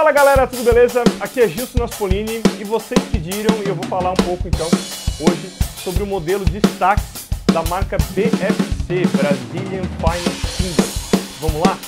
Fala galera, tudo beleza? Aqui é Gilson Aspolini e vocês pediram e eu vou falar um pouco então hoje sobre o modelo de STAX da marca BFC, Brazilian Finest Cymbals. Vamos lá?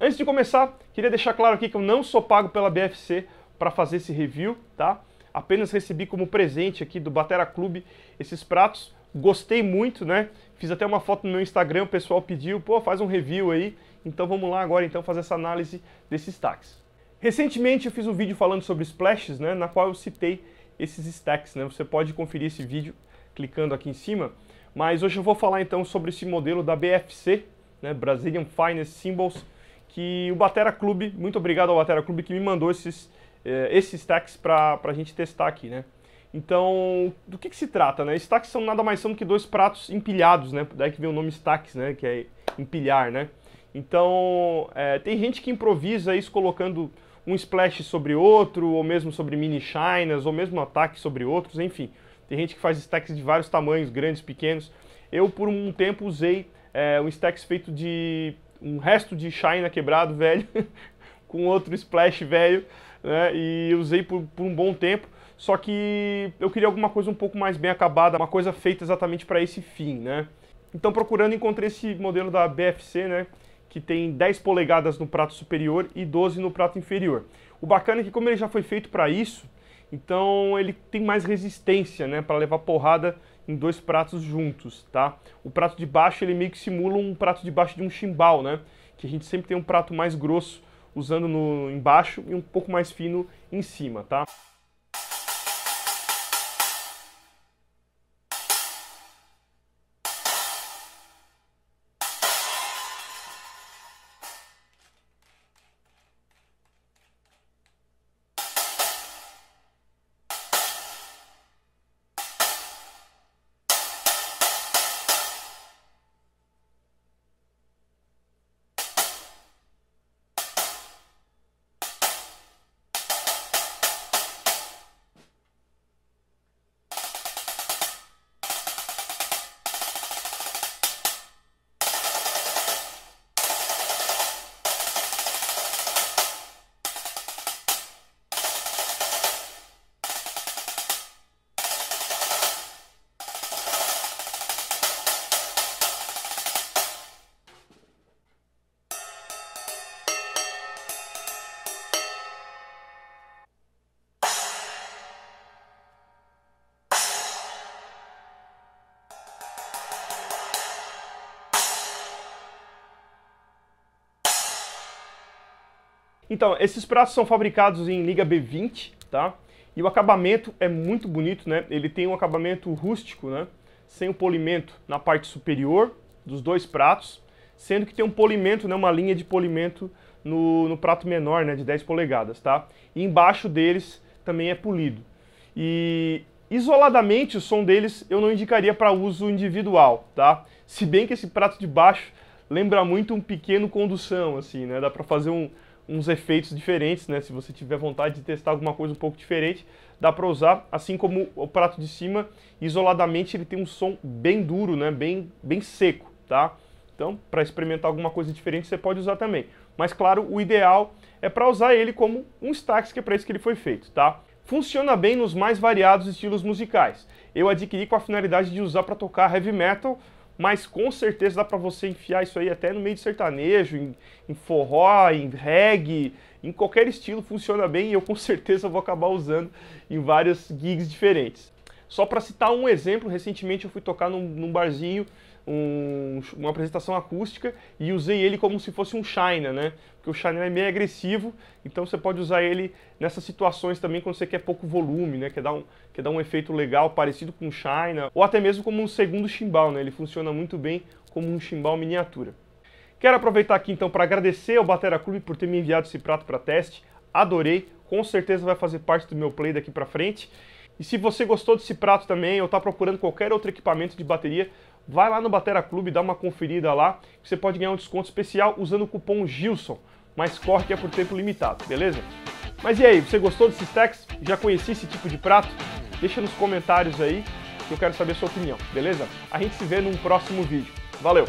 Antes de começar, queria deixar claro aqui que eu não sou pago pela BFC para fazer esse review, tá? Apenas recebi como presente aqui do Batera Clube esses pratos. Gostei muito, né? Fiz até uma foto no meu Instagram, o pessoal pediu, pô, faz um review aí. Então vamos lá agora então fazer essa análise desses stacks. Recentemente eu fiz um vídeo falando sobre splashes, né? Na qual eu citei esses stacks, né? Você pode conferir esse vídeo clicando aqui em cima. Mas hoje eu vou falar então sobre esse modelo da BFC, né? Brazilian Finest Cymbals, que o Batera Clube, muito obrigado ao Batera Clube que me mandou esses stacks pra gente testar aqui, né? Então, do que se trata, né? Stacks são nada mais são do que dois pratos empilhados, né? Daí que vem o nome stacks, né? Que é empilhar, né? Então, tem gente que improvisa isso colocando um splash sobre outro, ou mesmo sobre mini shinas, ou mesmo ataque sobre outros, enfim. Tem gente que faz stacks de vários tamanhos, grandes, pequenos. Eu, por um tempo, usei um stacks feito de um resto de shina quebrado, velho, com outro splash velho, né? E usei por um bom tempo. Só que eu queria alguma coisa um pouco mais bem acabada, uma coisa feita exatamente para esse fim, né? Então procurando encontrei esse modelo da BFC, né? Que tem 10 polegadas no prato superior e 12 no prato inferior. O bacana é que como ele já foi feito para isso, então ele tem mais resistência, né? Para levar porrada em dois pratos juntos, tá? O prato de baixo ele meio que simula um prato de baixo de um chimbal, né? Que a gente sempre tem um prato mais grosso usando embaixo e um pouco mais fino em cima, tá? Então, esses pratos são fabricados em liga B20, tá? E o acabamento é muito bonito, né? Ele tem um acabamento rústico, né? Sem o polimento na parte superior dos dois pratos, sendo que tem um polimento, né? Uma linha de polimento no prato menor, né? De 10 polegadas, tá? E embaixo deles também é polido. E isoladamente o som deles eu não indicaria para uso individual, tá? Se bem que esse prato de baixo lembra muito um pequeno condução, assim, né? Dá para fazer uns efeitos diferentes, né? Se você tiver vontade de testar alguma coisa um pouco diferente, dá para usar, assim como o prato de cima, isoladamente ele tem um som bem duro, né? Bem seco, tá? Então, para experimentar alguma coisa diferente, você pode usar também. Mas claro, o ideal é para usar ele como um stax, que é para isso que ele foi feito, tá? Funciona bem nos mais variados estilos musicais. Eu adquiri com a finalidade de usar para tocar heavy metal, mas com certeza dá pra você enfiar isso aí até no meio de sertanejo, em forró, em reggae, em qualquer estilo funciona bem e eu com certeza vou acabar usando em várias gigs diferentes. Só pra citar um exemplo, recentemente eu fui tocar num barzinho, uma apresentação acústica e usei ele como se fosse um shina, né? Porque o shina é meio agressivo, então você pode usar ele nessas situações também quando você quer pouco volume, né? Quer dar um efeito legal parecido com um shina, ou até mesmo como um segundo chimbal, né? Ele funciona muito bem como um chimbal miniatura. Quero aproveitar aqui então para agradecer ao Batera Clube por ter me enviado esse prato para teste, adorei, com certeza vai fazer parte do meu play daqui para frente. E se você gostou desse prato também, ou está procurando qualquer outro equipamento de bateria, vai lá no Batera Clube, dá uma conferida lá, que você pode ganhar um desconto especial usando o cupom GILSON, mas corre que é por tempo limitado, beleza? Mas e aí, você gostou desses stacks? Já conhecia esse tipo de prato? Deixa nos comentários aí que eu quero saber sua opinião, beleza? A gente se vê num próximo vídeo. Valeu!